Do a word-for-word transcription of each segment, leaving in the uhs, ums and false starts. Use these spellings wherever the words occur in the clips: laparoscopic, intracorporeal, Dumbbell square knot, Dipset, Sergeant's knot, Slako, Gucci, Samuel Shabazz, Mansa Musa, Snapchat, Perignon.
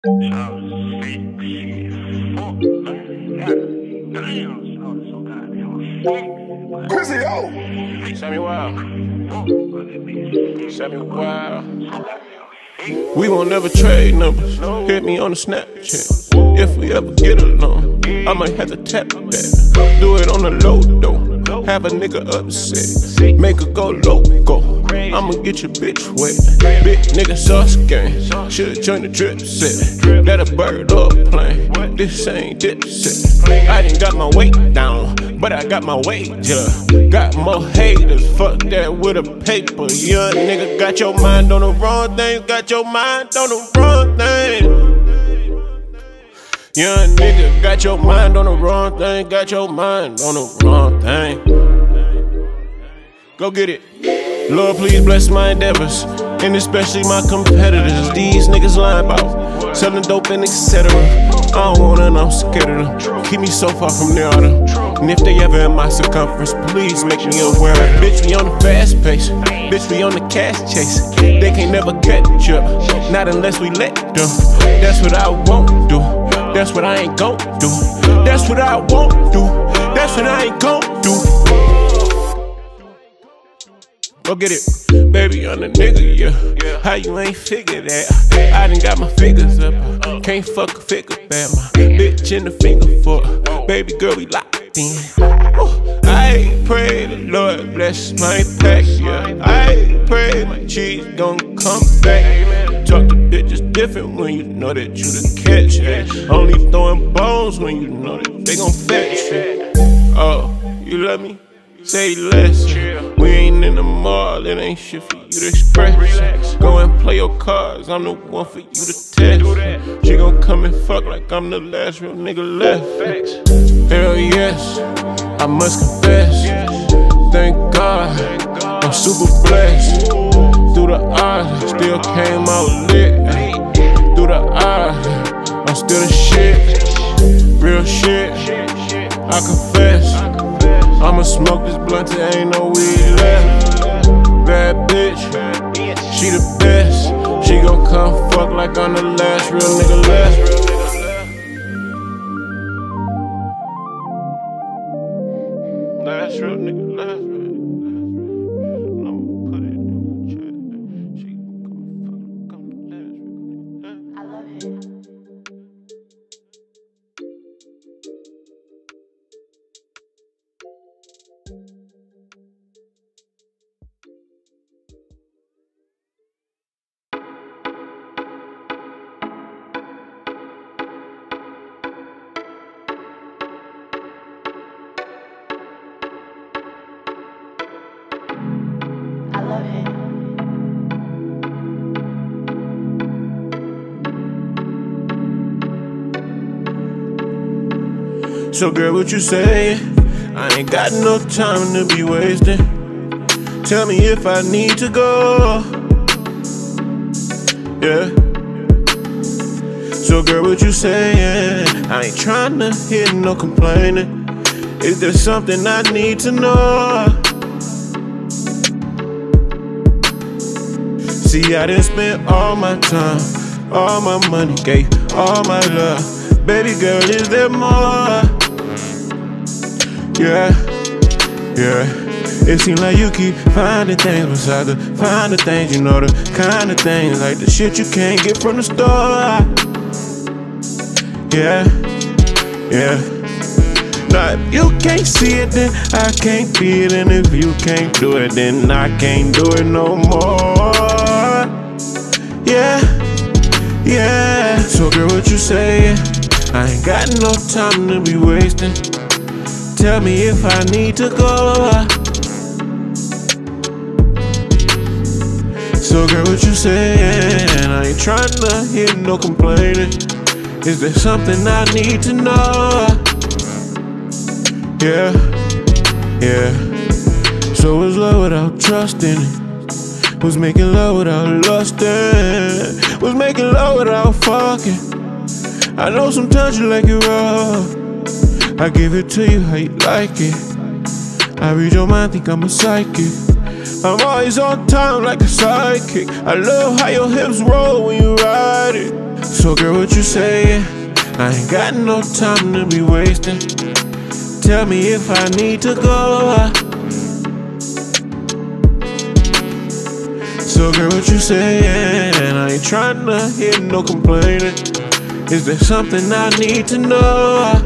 Pissy, yo! Samuel Wild. Samuel Wild. We won't never trade numbers. Hit me on the Snapchat. If we ever get along, I might have to tap that. Do it on the low, though. Have a nigga upset. Make her go loco. I'ma get your bitch wet. Big nigga sauce game. Should join the drip set. Let a bird up plane. This ain't Dipset. I done got my weight down, but I got my wage up. Got more haters. Fuck that with a paper. Young nigga got your mind on the wrong thing. Got your mind on the wrong thing. Young nigga got your mind on the wrong thing. Got your mind on the wrong thing. Go get it. Lord, please bless my endeavors, and especially my competitors. These niggas lying about selling dope and et cetera. I don't want none, I'm scared of them. Keep me so far from near them. And if they ever in my circumference, please make me aware. Bitch, we on the fast pace. Bitch, we on the cash chase. They can't never catch up, not unless we let them. That's what I won't do. That's what I ain't gon' do. That's what I won't do. That's what I ain't gon' do. Go get it, baby, I'm the nigga, yeah. How you ain't figure that? I done got my fingers up, can't fuck a figure bad. My bitch in the finger for her. Baby girl, we locked in. Ooh. I pray the Lord bless my pack, yeah. I pray my cheese gon' come back. Talk to bitches different when you know that you the catch, yeah. Only throwing bones when you know that they gon' fetch it. Oh, you love me? Say less. We ain't in the mall, it ain't shit for you to express. Go and play your cards, I'm the one for you to test. She gon' come and fuck like I'm the last real nigga left. Hell yes, I must confess. Thank God, I'm super blessed. Through the odds, still came out lit. Through the odds, I'm still the shit. Real shit, I confess. I'ma smoke this blunt, there ain't no weed left. Bad bitch, she the best. She gon' come fuck like I'm the last real nigga left. Last real nigga left. I'ma put it in the chat. She gon' come fuck like I'm the last real nigga left. I love it. So girl, what you say? I ain't got no time to be wasting. Tell me if I need to go. Yeah. So girl, what you saying? I ain't tryna hear no complaining. Is there something I need to know? See, I done spent all my time, all my money, gave all my love. Baby girl, is there more? Yeah, yeah. It seems like you keep finding things beside the finding things, you know, the kind of things like the shit you can't get from the store. Yeah, yeah. Now if you can't see it, then I can't be it. And if you can't do it, then I can't do it no more. Yeah, yeah. So girl, what you saying? I ain't got no time to be wasting. Tell me if I need to go. So girl, what you saying? I ain't tryna hear no complaining. Is there something I need to know? Yeah, yeah. So was love without trusting. Was making love without lusting. Was making love without fucking. I know sometimes you like it rough. I give it to you how you like it. I read your mind, think I'm a psychic. I'm always on time like a sidekick. I love how your hips roll when you ride it. So girl, what you saying? I ain't got no time to be wasting. Tell me if I need to go. So girl, what you saying? I ain't tryna hear no complaining. Is there something I need to know?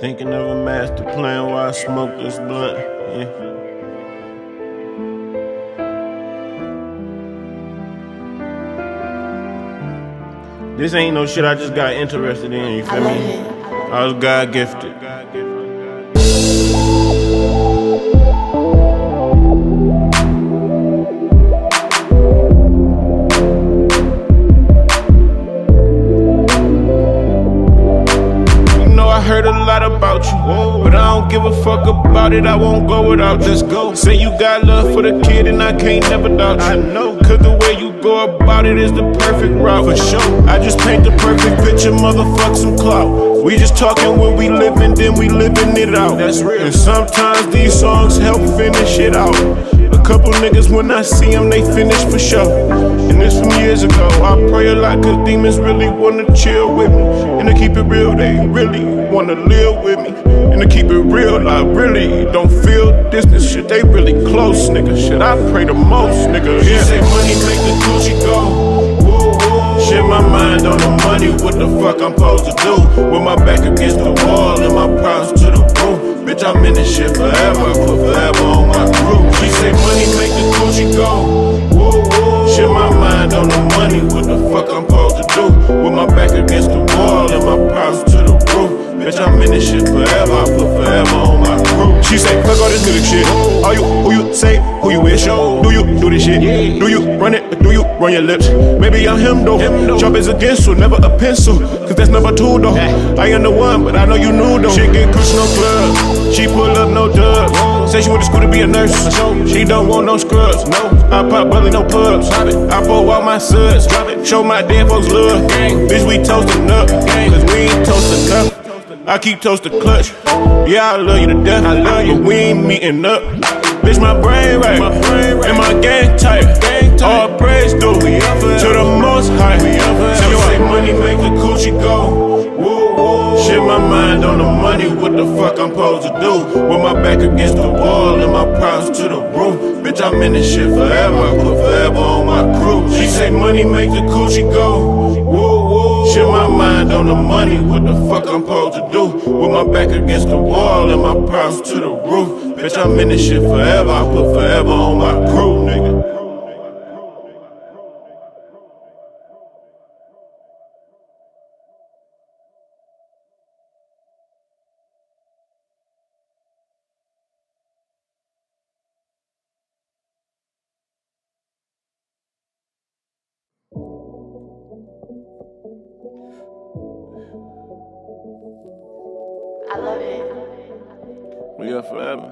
Thinking of a master plan while I smoke this blunt, yeah. This ain't no shit I just got interested in, you feel me? I was God gifted. Heard a lot about you, but I don't give a fuck about it. I won't go without, just go. Say you got love for the kid and I can't never doubt you. I know, cause the way you go about it is the perfect route. For sure, I just paint the perfect picture, motherfuck some clout. We just talking when we living, then we living it out. That's real. And sometimes these songs help finish it out. A couple niggas when I see them, they finish for sure. And this from years ago. I pray a lot cause demons really wanna chill with me. And to keep it real, they really wanna live with me. And to keep it real, I really don't feel distance. Shit, they really close, nigga. Shit, I pray the most, nigga. Yeah. She say money make the Gucci go. Woo, woo. Shit, my mind on the money. What the fuck I'm supposed to do? With my back against the wall and my problems to the roof. Bitch, I'm in this shit forever. I put forever on my crew. She say money make the Gucci go. Woo, woo. Shit, my mind on the money. What the fuck I'm supposed to do? With my back against the wall and my problems to the roof. Bitch, I'm in this shit forever, I put forever on my crew. She say, fuck all this nigga shit. All you, who you say, who you is, yo. Do you do this shit? Do you run it? Do you run your lips? Maybe I'm him though. Job is against you, never a pencil. Cause that's number two though. I am the one, but I know you knew though. She get cush no clubs, she pull up no dubs. Say she went to school to be a nurse. She don't want no scrubs, no. I pop belly, no pubs. I pour out my suds. Show my damn folks love. Bitch, we toastin' up. Cause we ain't toastin' up. I keep toast the clutch. Yeah, I love you to death. I love you, but we ain't meeting up. Bitch, my brain right, my brain right. And my gang tight. All praise do we up to the most high. We up. Tell me why money make the coochie go. Woo, woo. Shit, my mind on the money. What the fuck I'm supposed to do? With my back against the wall and my problems to the roof. Bitch, I'm in this shit forever. I put forever on my crew. She say money make the coochie go. Woo. Shit, my mind on the money, what the fuck I'm supposed to do? With my back against the wall and my problems to the roof. Bitch, I'm in this shit forever, I put forever on my crew, nigga. I love it. We are forever.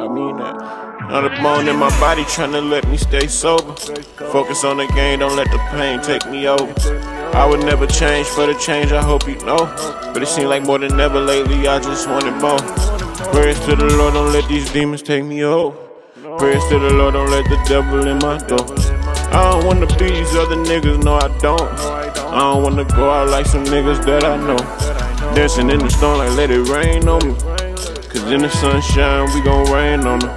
I mean that. Not a bone in my body trying to let me stay sober. Focus on the game, don't let the pain take me over. I would never change for the change, I hope you know. But it seems like more than ever lately, I just wanted more. Prayers to the Lord, don't let these demons take me over. Prayers to the Lord, don't let the devil in my door. I don't wanna be these other niggas, no I don't. I don't wanna go out like some niggas that I know. Dancing in the storm like let it rain on me, cause in the sunshine we gon' rain on them.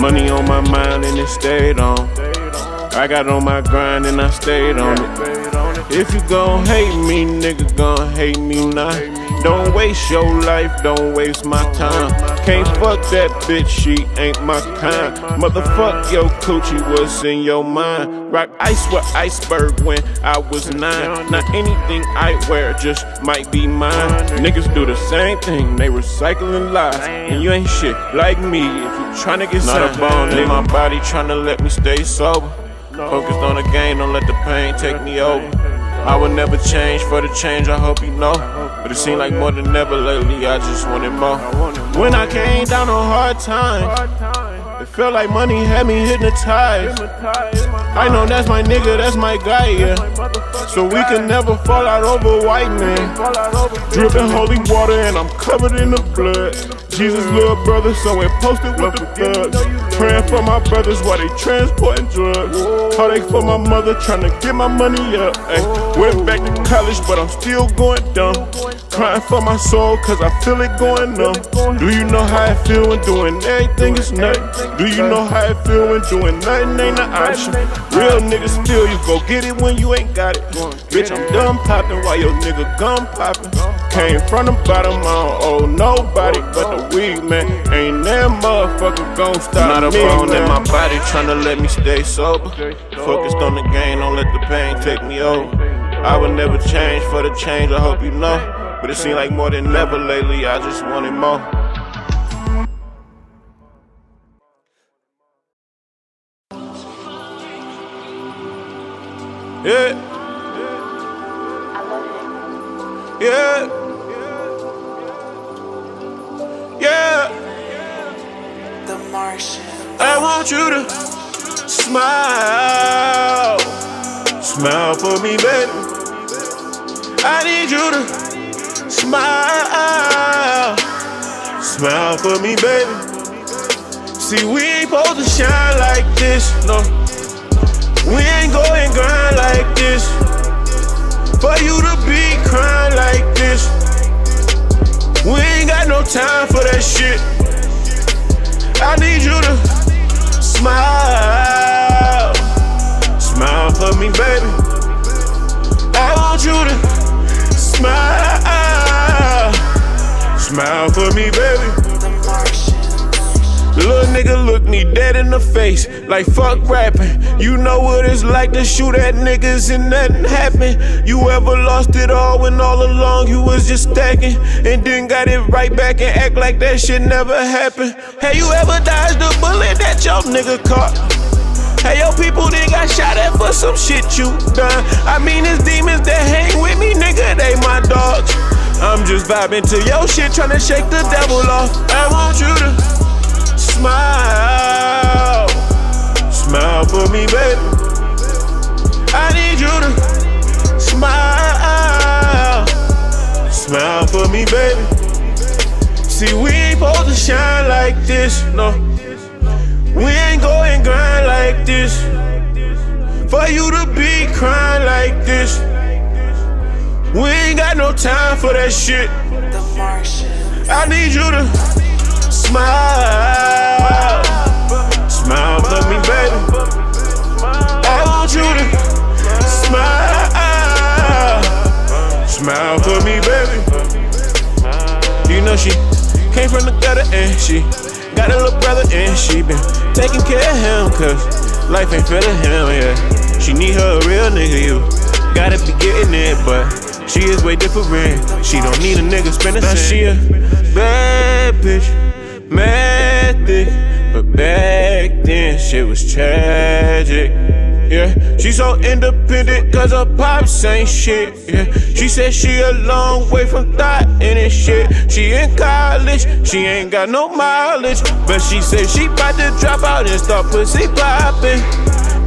Money on my mind and it stayed on. I got on my grind and I stayed on it. If you gon' hate me, nigga gon' hate me now. Don't waste your life, don't waste my time. Can't fuck that bitch, she ain't my kind. Motherfuck your coochie, what's in your mind? Rock ice with iceberg when I was nine. Now anything I wear just might be mine. Niggas do the same thing, they recycling lies. And you ain't shit like me if you tryna get signed. Not a bone in my body tryna let me stay sober. Focused on the game, don't let the pain take me over. I would never change for the change, I hope you know. But it seems like more than ever lately, I just wanted more. When I came down on hard times, it felt like money had me hypnotized. I know that's my nigga, that's my guy, yeah. So we can never fall out over white men. Dripping holy water and I'm covered in the blood. Jesus' little brother, so it posted with the thugs. Praying for my brothers while they transporting drugs. Heartache for my mother, trying to get my money up. Ay, went back to college, but I'm still going dumb. Crying for my soul, cause I feel it going numb. Do you know how I feel when doing everything is nothing? Do you know how I feel when doing nothing ain't an option? Real niggas still, you go get it when you ain't got it. Bitch, I'm dumb popping while your nigga gum popping. Came from the bottom, I don't owe nobody but the weed, man. Ain't that motherfucker gon' stop. Not a bone in my body tryna let me stay sober. Focused on the game, don't let the pain take me over. I would never change for the change, I hope you know. But it seems like more than ever lately, I just wanted more. Yeah. Yeah. I want you to smile, smile for me, baby. I need you to smile, smile for me, baby. See, we ain't supposed to shine like this, no. We ain't going grind like this. For you to be crying like this, we ain't got no time for that shit. I need you to smile, smile for me, baby. I want you to smile, smile for me, baby. Little nigga look me dead in the face, like fuck rapping. You know what it's like to shoot at niggas and nothing happen. You ever lost it all when all along you was just stacking, and then got it right back and act like that shit never happened? Have you ever dodged a bullet that your nigga caught? Hey, your people then got shot at for some shit you done. I mean, it's demons that hang with me, nigga, they my dogs. I'm just vibing to your shit, tryna shake the devil off. I want you to smile, smile for me, baby. I need you to smile, smile for me, baby. See, we ain't supposed to shine like this, no. We ain't going grind like this. For you to be crying like this, we ain't got no time for that shit. I need you to smile, smile for me, baby. I want you to smile, smile for me, baby. You know she came from the gutter and she got a little brother and she been taking care of him, cause life ain't fair to him, yeah. She need her a real nigga, you gotta be getting it, but she is way different. She don't need a nigga spending cent. Now she a bad bitch, mad thick, but back then shit was tragic. Yeah, she so independent cause her pops ain't shit. Yeah, she said she a long way from thought and it shit. She in college, she ain't got no mileage, but she said she bout to drop out and start pussy poppin'.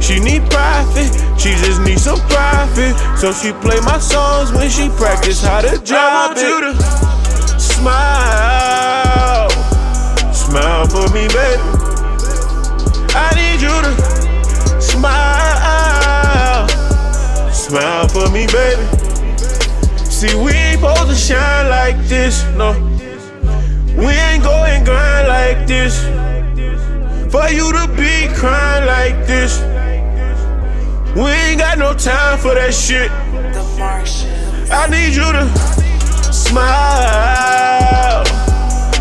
She need profit, she just need some profit, so she play my songs when she practice how to drop it. I want you to smile, smile for me, baby. I need you to smile, Smile for me, baby. See, we ain't supposed to shine like this, no. We ain't going grind like this. For you to be crying like this. We ain't got no time for that shit. I need you to smile.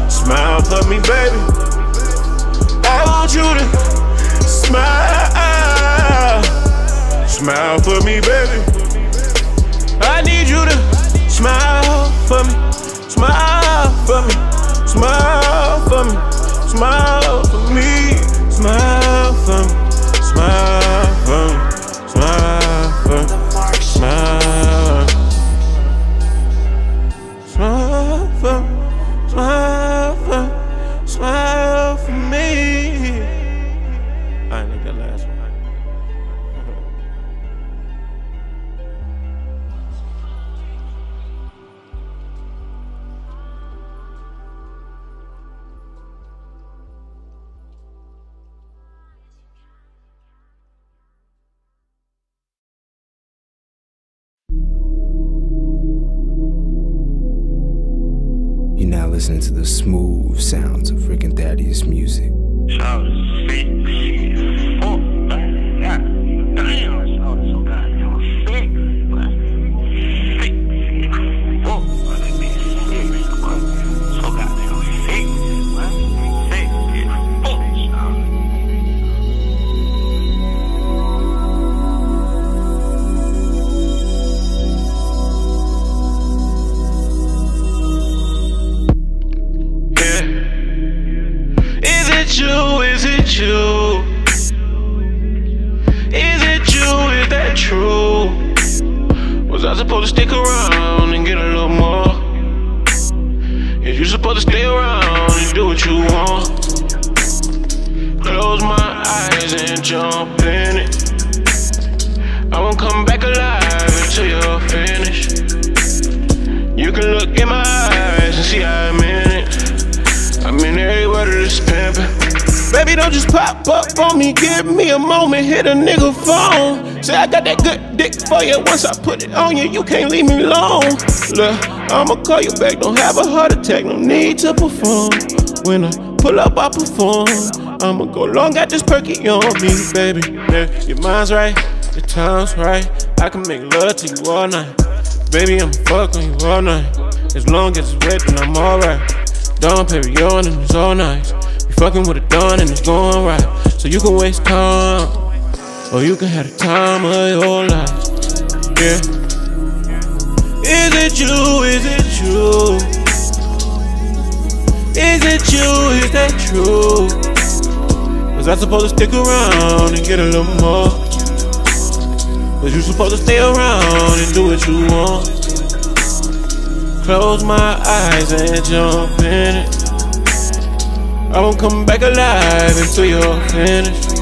Smile for me, baby. I want you to smile. Smile for me, baby. I need you to smile for me. Smile for me. Smile for me. Smile for me. Smile for me. Smile for me. Smile for me. Smile. Smile for me. Smile for me. Smile for me. I ain't like that last one. You're now listening to the smooth sounds of Rick and Thaddeus music. Shout six, six, four, God damn, shout so goddamn sick, six, six, four, six, so goddamn sick, six, six, you, is it you? Is it you? Is that true? Was I supposed to stick around and get a little more? Is you supposed to stay around and do what you want? Close my eyes and jump in it. I won't come back alive until you're finished. You can look in my eyes and see I'm in it. I'm in every word of this pimpin'. Baby, don't just pop up on me, give me a moment, hit a nigga phone. Say I got that good dick for you, once I put it on you, you can't leave me alone. Look, I'ma call you back, don't have a heart attack, no need to perform. When I pull up, I perform. I'ma go long, got this perky on me, baby. Yeah, your mind's right, your time's right, I can make love to you all night. Baby, I'ma fuck on you all night, as long as it's wet, then I'm alright. Dawn, Perignon, and it's all nice. Fucking with a dawn and it's going right. So you can waste time, or you can have the time of your life. Yeah. Is it you? Is it true? Is it you? Is that true? Was I supposed to stick around and get a little more? Was you supposed to stay around and do what you want? Close my eyes and jump in it. I won't come back alive until you're finished.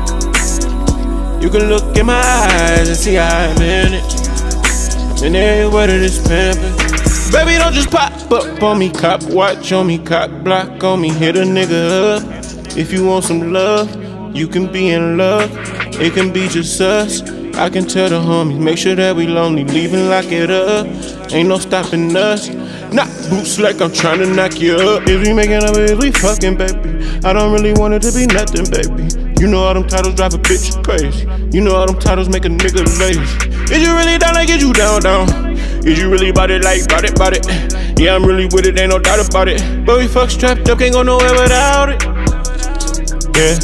You can look in my eyes and see I'm in it. And every word of this pimpin'. Baby, don't just pop up on me, cop watch on me, cock block on me, hit a nigga up. If you want some love, you can be in love. It can be just us. I can tell the homies, make sure that we lonely, leave and lock it up. Ain't no stopping us. Knock boots like I'm tryna knock you up. If we making up, if we fucking, baby, I don't really want it to be nothing, baby. You know all them titles drive a bitch crazy. You know all them titles make a nigga lazy. Is you really down like is you down, down? Is you really bout it like bout it, bout it? Yeah, I'm really with it, ain't no doubt about it. But we fuck strapped up, can't go nowhere without it. Yeah.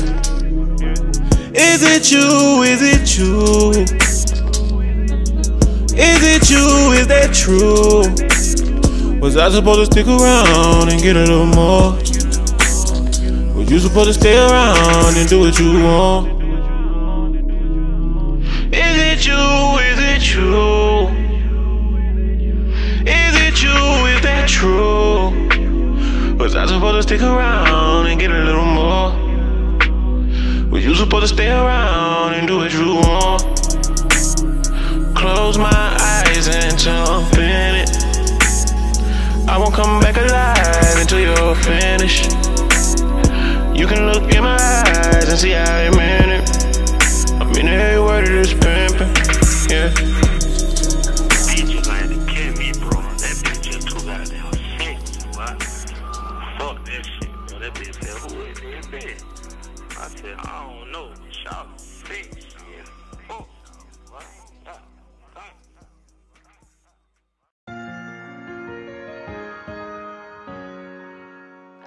Is it you? Is it you? Is it you? Is that true? Was I supposed to stick around and get a little more? Was you supposed to stay around and do what you want? Is it you? Is it true? Is it you? Is that true? Was I supposed to stick around and get a little more? Was you supposed to stay around and do what you want? Close my eyes and jump in it. I won't come back alive until you're finished. You can look in my eyes and see I'm in it. I'm in every word of this pimpin', yeah. that bitch said, who is in his bed? I said, I don't know. Shout, bitch. Oh.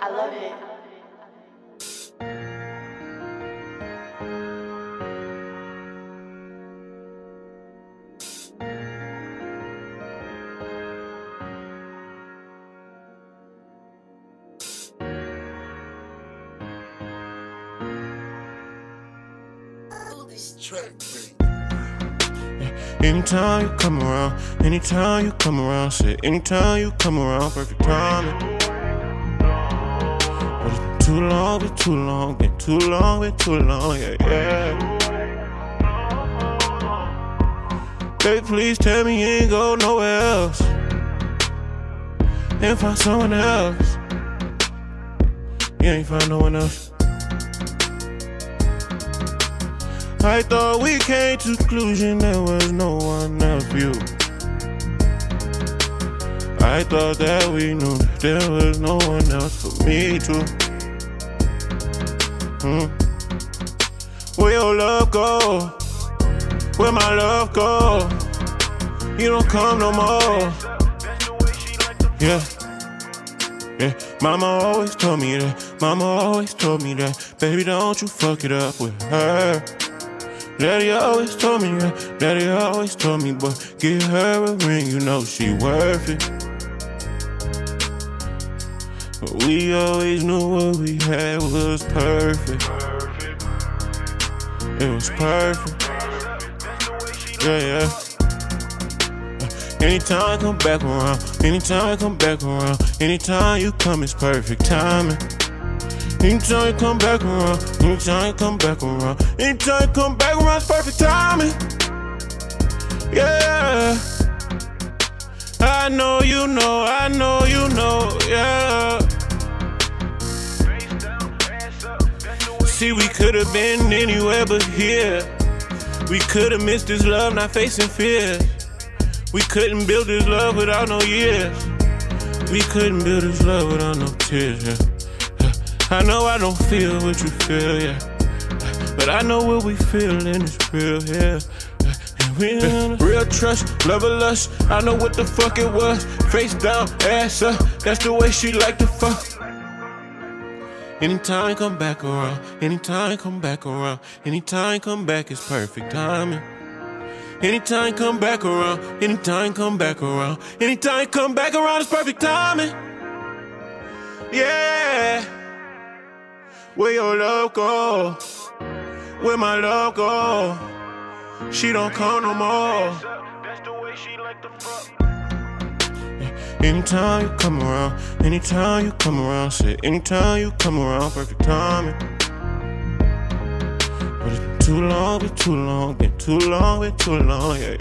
I love it. Anytime you come around, anytime you come around, shit, anytime you come around, perfect timing. Too long, been too long, been too long, been too long, yeah, yeah. Baby, please tell me you ain't go nowhere else and find someone else. You ain't find no one else. I thought we came to conclusion there was no one else for you. I thought that we knew there was no one else for me too. Mm-hmm. Where your love go? Where my love go? You don't come no more. Yeah, yeah. Mama always told me that. Mama always told me that. Baby, don't you fuck it up with her. Daddy always told me that. Daddy always told me, but give her a ring, you know she worth it. But we always knew what we had was perfect. It was perfect. Yeah, yeah. Anytime I come back around, anytime I come back around, anytime you come, it's perfect timing. Anytime you come back around, anytime you come back around, anytime you come back around, it's perfect timing. Yeah. I know you know, I know you know, yeah. See, we could have been anywhere but here. We could have missed this love, not facing fear. We couldn't build this love without no years. We couldn't build this love without no tears, yeah. I know I don't feel what you feel, yeah. But I know what we feel and it's real, yeah. Real, real trust, love or lust, I know what the fuck it was. Face down, ass up, that's the way she like to fuck. Anytime come back around, anytime come back around, anytime come back is perfect timing. Anytime come back around, anytime come back around, anytime come back around is perfect timing. Yeah. Where your love go? Where my love go? She don't come no more. Anytime you come around, anytime you come around, shit, anytime you come around, perfect timing. But it's been too long, been too long, been too long, been too long, yeah,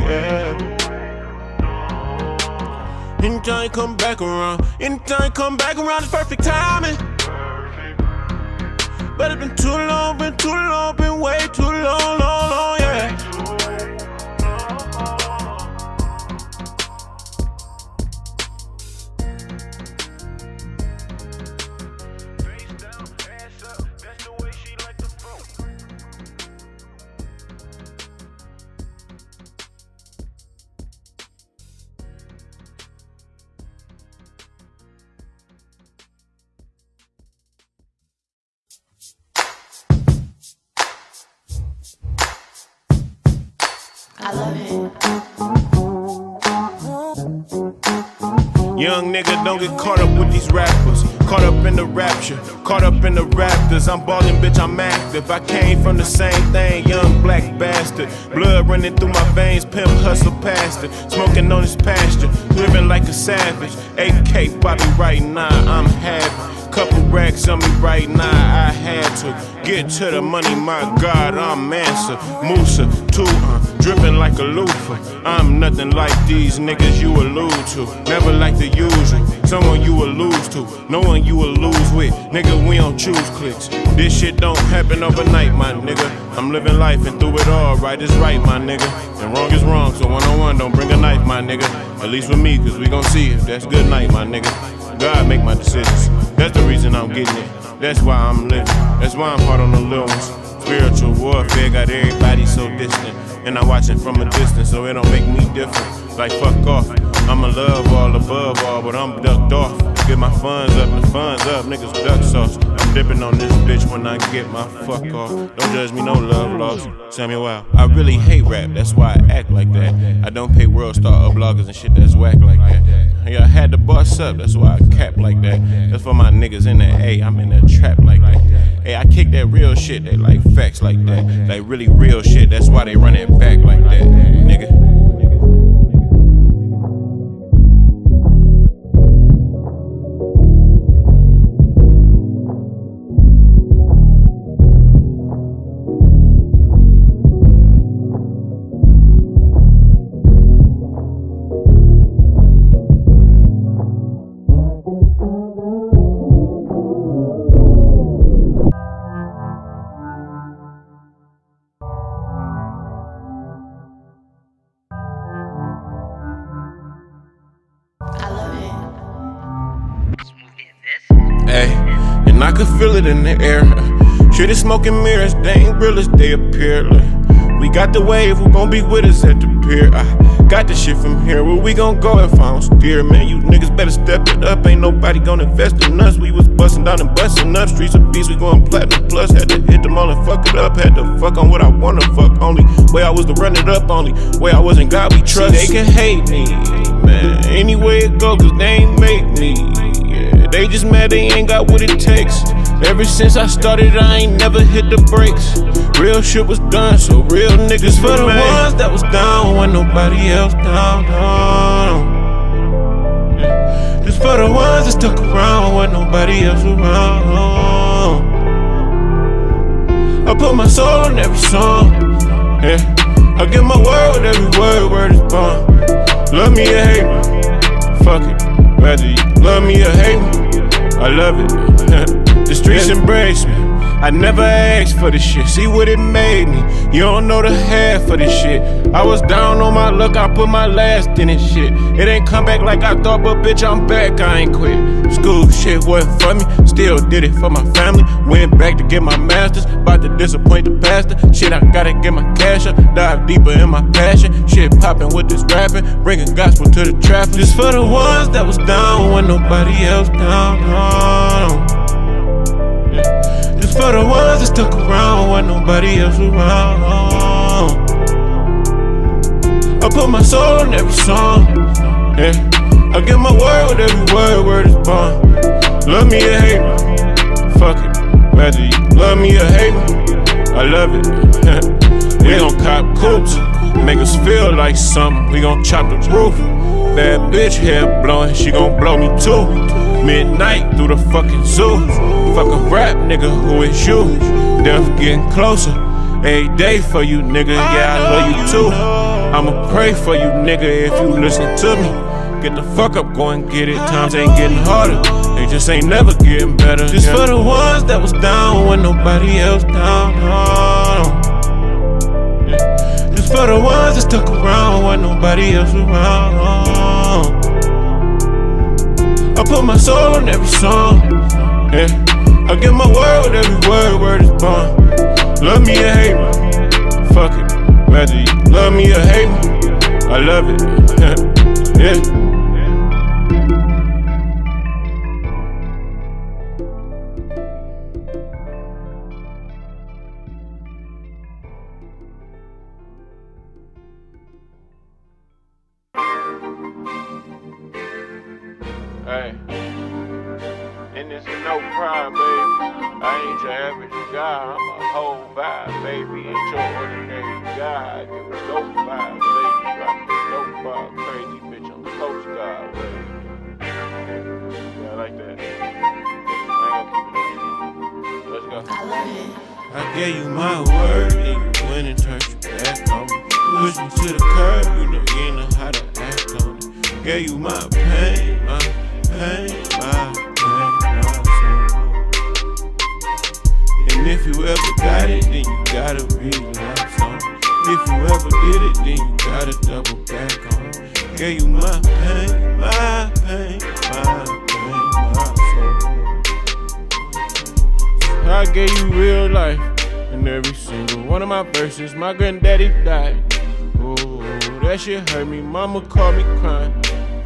yeah. Anytime you come back around, anytime you come back around, it's perfect timing. But it's been too long, been too long, been way too long, long, long, yeah. I love it. Young nigga, don't get caught up with these rappers. Caught up in the rapture, caught up in the raptors. I'm ballin', bitch, I'm active. I came from the same thing, young black bastard. Blood running through my veins, pimp hustle pastor. Smoking on his pasture, living like a savage. A K Bobby right now, I'm happy. Couple racks on me right now, I had to. Get to the money, my God, I'm Mansa Musa, too, uh, dripping like a loofah. I'm nothing like these niggas you allude to. Never like the usual, someone you will lose to. No one you will lose with, nigga, we don't choose clicks. This shit don't happen overnight, my nigga. I'm living life and through it all, right is right, my nigga. And wrong is wrong, so one-on-one don't bring a knife, my nigga. At least with me, cause we gon' see if that's good night, my nigga. God make my decisions. That's the reason I'm getting it. That's why I'm lit, that's why I'm hard on the little ones. Spiritual warfare got everybody so distant, and I watch it from a distance, so it don't make me different. Like fuck off, I'ma love all above all, but I'm ducked off. Get my funds up, the funds up, niggas duck sauce. I'm dipping on this bitch when I get my fuck off. Don't judge me, no love loss. Samuel, I really hate rap, that's why I act like that. I don't pay world star or bloggers and shit that's whack like that. Yeah, I had to bust up, that's why I cap like that. That's for my niggas in that, hey, I'm in that trap like that. Hey, I kick that real shit, they like facts like that. Like really real shit, that's why they run it back like that, nigga. Ay, and I could feel it in the air. Shit is smoke and mirrors, they ain't real as they appear. Look, we got the wave, who gon' be with us at the pier? I got this shit from here, where we gon' go if I don't steer? Man, you niggas better step it up, ain't nobody gon' invest in us. We was bustin' down and bustin' up, streets of beast, we goin' platinum plus. Had to hit them all and fuck it up, had to fuck on what I wanna fuck. Only way I was to run it up, only way I wasn't God we trust. See, they can hate me, man, any way it go, cause they ain't make me. They just mad they ain't got what it takes. Ever since I started, I ain't never hit the brakes. Real shit was done, so real niggas for the ones that was down when nobody else down, down. This for the ones that stuck around when nobody else around. I put my soul in every song, yeah. I give my word with every word, word is bond. Love me or hate me, fuck it. Whether you love me or hate me, I love it. The streets embrace me. I never asked for this shit, see what it made me. You don't know the half of this shit. I was down on my luck, I put my last in this shit. It ain't come back like I thought, but bitch, I'm back, I ain't quit. School shit wasn't for me, still did it for my family. Went back to get my masters, about to disappoint the pastor. Shit, I gotta get my cash up, dive deeper in my passion. Shit poppin' with this rapping, bringing gospel to the traffic. Just for the ones that was down when nobody else down, down. For the ones that stuck around when nobody else around. I put my soul in every song, yeah. I give my word with every word, word is bond. Love me or hate me, fuck it. Whether you love me or hate me, I love it. We gon' cop coops, make us feel like something. We gon' chop the roof. Bad bitch hair blowing, she gon' blow me too. Midnight through the fucking zoo. Fuck a rap nigga, who is you? Death getting closer, every day for you nigga, yeah I love you too. I'ma pray for you nigga if you listen to me. Get the fuck up, go and get it, times ain't getting harder. They just ain't never getting better. Just for the ones that was down when nobody else down, down. Just for the ones that stuck around when nobody else around. I put my soul in every song, yeah. I give my word with every word, word is bond. Love me or hate me, fuck it. Whether you love me or hate me, I love it. Yeah. I gave you real life. And every single one of my verses, my granddaddy died. Oh, that shit hurt me, mama called me crying.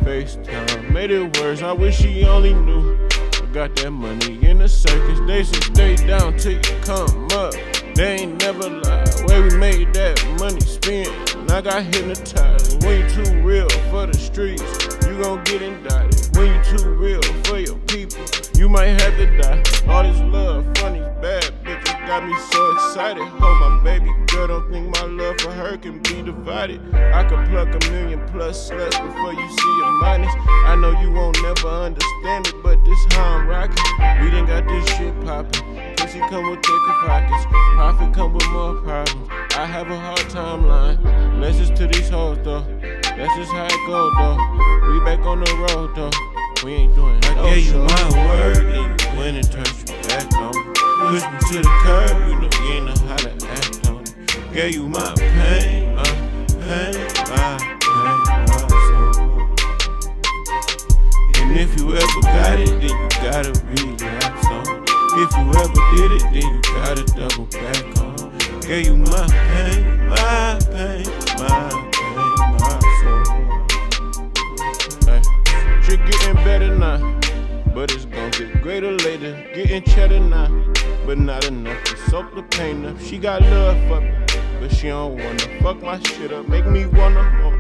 FaceTime made it worse, I wish she only knew. I got that money in the circus, they said stay down till you come up. They ain't never lied, where we made that money spent. And I got hypnotized, when you too real for the streets, you gon' get indicted. When you too real for your people, you might have to die. All this love from these bad bitches got me so excited. Hold my baby girl, don't think my love for her can be divided. I could pluck a million plus sluts before you see a minus. I know you won't never understand it, but this how I'm rockin'. We done got this shit poppin'. Pussy come with thicker pockets, profit come with more problems. I have a hard timeline. Lessons to these hoes though, that's just how it go though. We back on the road though, we ain't doing I no gave show. You my word, and when it turns you back on me, push me to the curb, you know you ain't know how to act on it. Gave you my pain, my pain, my pain, my soul. And if you ever got it, then you gotta relapse on it. If you ever did it, then you gotta double back on. Gave you my pain, my pain, my pain, my soul. Hey, shit getting better now, but it's gonna get greater later. Getting cheddar now, but not enough to soak the pain up. She got love for me, but she don't wanna fuck my shit up. Make me wanna more,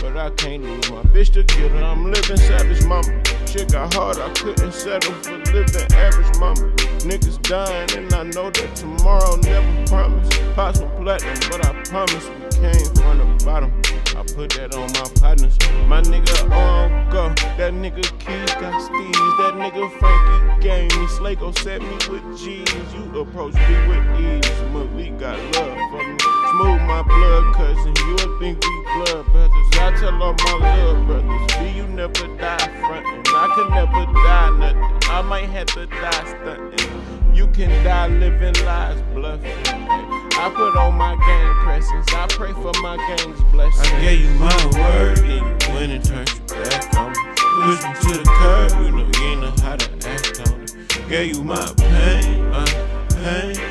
but I can't lose my bitch to get her. I'm living savage, mama. Shit got hard, I couldn't settle for living average, mama. Niggas dying, and I know that tomorrow never promised. Pops were platinum, but I promise we came from the bottom. I put that on my partners. My nigga on go, that nigga Keys got steez. That nigga Frankie gave me. Slako set me with G's. You approach me with ease. Malik got love for me. Smooth my blood cousin. You would think we blood brothers. I tell all my love brothers, be you never die frontin'. I can never die nothing. I might have to die stuntin'. You can die living lies bluffing. I put on my gang presses. I pray for my gang's blessings. I gave you my word, and you went and turned you back on me. Push me to the curb, you know you ain't know how to act on it. Gave you my pain, my pain, my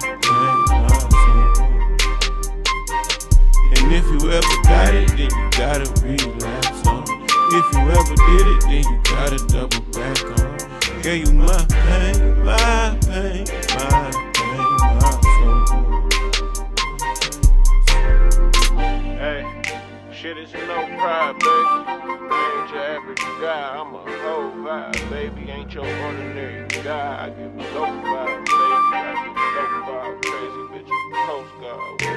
pain, my soul. And if you ever got it, then you gotta relapse on it. If you ever did it, then you gotta double back on. Gave you my pain, my pain, my pain, my soul. Hey, shit is no pride, baby. I ain't your average guy, I'm a whole vibe, baby. Ain't your ordinary guy, I give a low vibe, baby. I give a low vibe, crazy bitch, you postcard.